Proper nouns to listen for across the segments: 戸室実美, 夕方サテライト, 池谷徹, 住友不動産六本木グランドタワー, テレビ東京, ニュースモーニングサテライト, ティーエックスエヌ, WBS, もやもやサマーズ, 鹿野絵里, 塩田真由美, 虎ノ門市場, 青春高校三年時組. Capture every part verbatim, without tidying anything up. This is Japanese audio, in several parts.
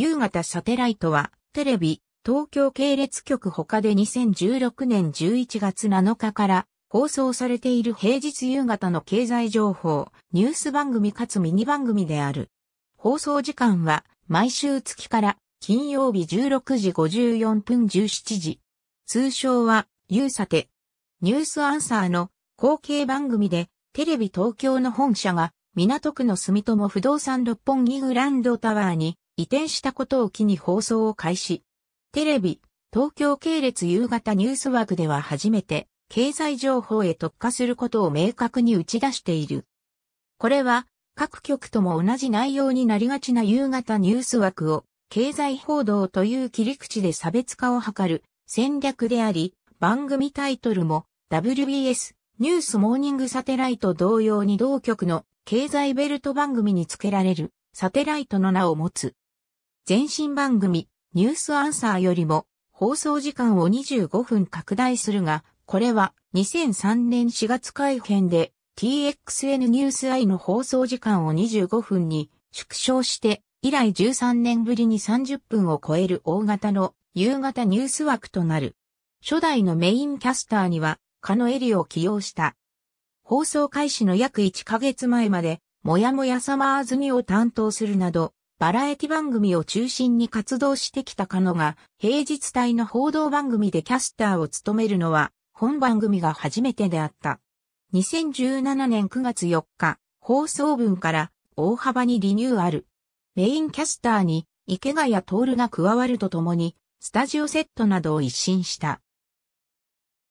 夕方サテライトは、テレビ、東京系列局他でにせんじゅうろくねんじゅういちがつなのかから放送されている平日夕方の経済情報、ニュース番組かつミニ番組である。放送時間は毎週月から金曜日じゅうろくじごじゅうよんぷんじゅうしちじ。通称は夕サテ。ニュースアンサーの後継番組でテレビ東京の本社が港区の住友不動産六本木グランドタワーに移転したことを機に放送を開始。テレビ、東京系列夕方ニュース枠では初めて経済情報へ特化することを明確に打ち出している。これは各局とも同じ内容になりがちな夕方ニュース枠を経済報道という切り口で差別化を図る戦略であり、番組タイトルも ダブリュービーエス ニュースモーニングサテライト同様に同局の経済ベルト番組に付けられるサテライトの名を持つ。前身番組ニュースアンサーよりも放送時間をにじゅうごふん拡大するが、これはにせんさんねんしがつ改編で ティーエックスエヌ ニュースアイの放送時間をにじゅうごふんに縮小して以来じゅうさんねんぶりにさんじゅっぷんを超える大型の夕方ニュース枠となる。初代のメインキャスターには鹿野絵里を起用した。放送開始の約いっかげつまえまでもやもやサマーズミを担当するなど、バラエティ番組を中心に活動してきた鹿野が平日帯の報道番組でキャスターを務めるのは本番組が初めてであった。にせんじゅうななねんくがつよっか放送分から大幅にリニューアル。メインキャスターに池谷徹が加わるとともにスタジオセットなどを一新した。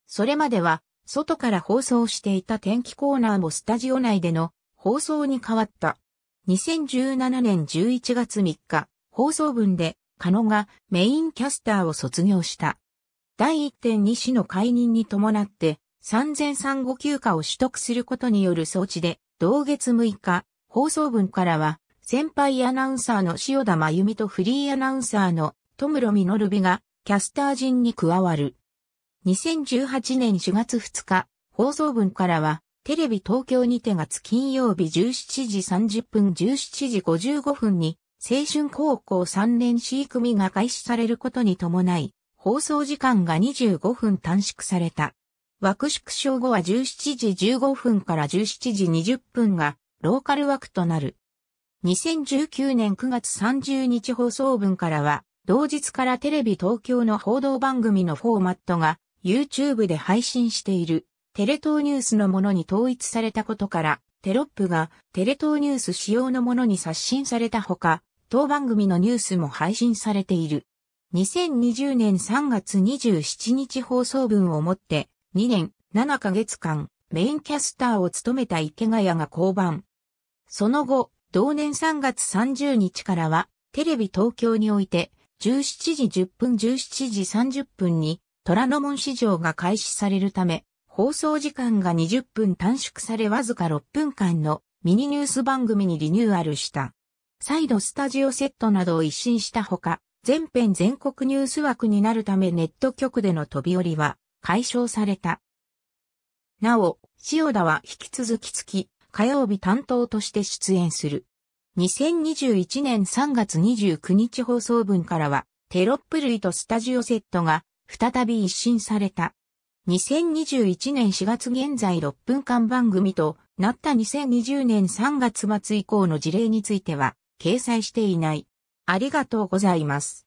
それまでは外から放送していた天気コーナーもスタジオ内での放送に変わった。にせんじゅうななねんじゅういちがつみっか、放送分で、鹿野がメインキャスターを卒業した。だいいってんに子の解任に伴って、産前産後休暇を取得することによる措置で、同月むいか、放送分からは、先輩アナウンサーの塩田真由美とフリーアナウンサーの戸室実美が、キャスター陣に加わる。にせんじゅうはちねんしがつふつか、放送分からは、テレビ東京にて月金曜日じゅうしちじさんじゅっぷんじゅうしちじごじゅうごふんに青春高校さんねんし組が開始されることに伴い放送時間がにじゅうごふん短縮された。枠縮小後はじゅうしちじじゅうごふんからじゅうしちじにじゅっぷんがローカル枠となる。にせんじゅうきゅうねんくがつさんじゅうにち放送分からは同日からテレビ東京の報道番組のフォーマットが YouTube で配信している。テレ東ニュースのものに統一されたことから、テロップがテレ東ニュース仕様のものに刷新されたほか、当番組のニュースも配信されている。にせんにじゅうねんさんがつにじゅうしちにち放送分をもって、にねんななかげつかんメインキャスターを務めた池谷が降板。その後、同年さんがつさんじゅうにちからは、テレビ東京において、じゅうしちじじゅっぷんじゅうしちじさんじゅっぷんに、虎ノ門市場が開始されるため、放送時間がにじゅっぷん短縮されわずかろっぷんかんのミニニュース番組にリニューアルした。再度スタジオセットなどを一新したほか、全編全国ニュース枠になるためネット局での飛び降りは解消された。なお、塩田は引き続き月、火曜日担当として出演する。にせんにじゅういちねんさんがつにじゅうくにち放送分からは、テロップ類とスタジオセットが再び一新された。にせんにじゅういちねんしがつ現在ろっぷんかん番組となったにせんにじゅうねんさんがつ末以降の事例については掲載していない。ありがとうございます。